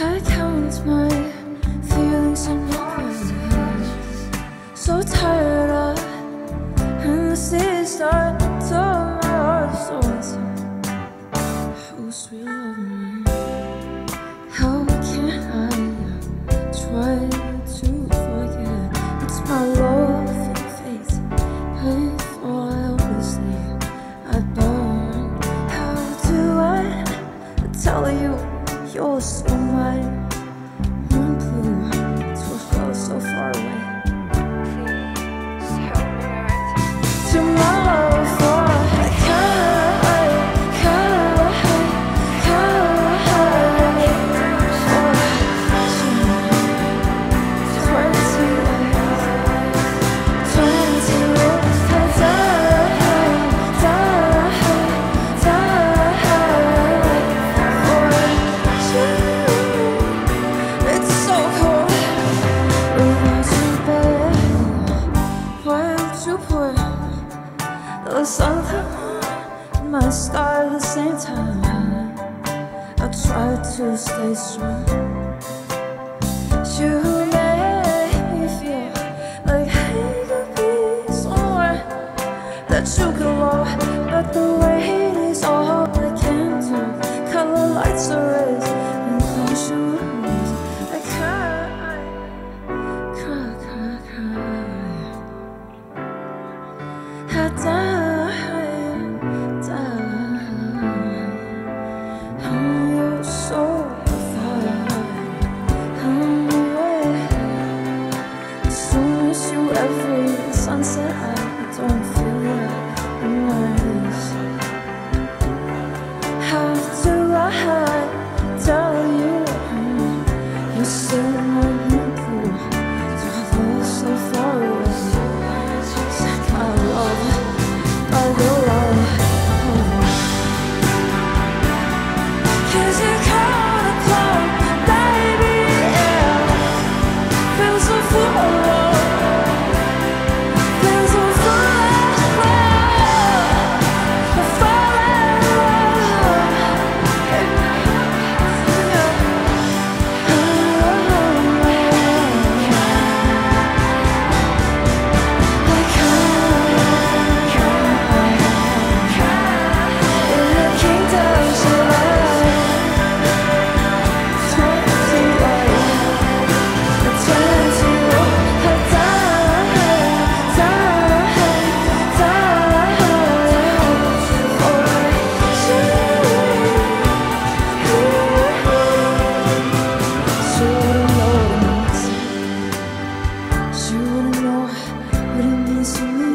I count my feelings and moments. So tired of endless is dark. Tore my heart so inside. Oh, sweet love of mine, how can I try to forget? It's my love and fate. I fall helplessly. I burn. How do I tell you you're so mine? One blue, 12 clouds so far away. Please help me right tomorrow, for I the sun, the moon, my star at the same time. I try to stay strong. You make me feel like I could be somewhere that you could love, but the weight is all I can do. Color lights are raised and close your eyes. I cry. I die. Sunset, I don't feel like the noise. How do I tell you you're still my blue? You're so far away. My love, my real love. 'Cause you caught a cloud, baby, yeah. Feels so full. You wouldn't know what it means to me.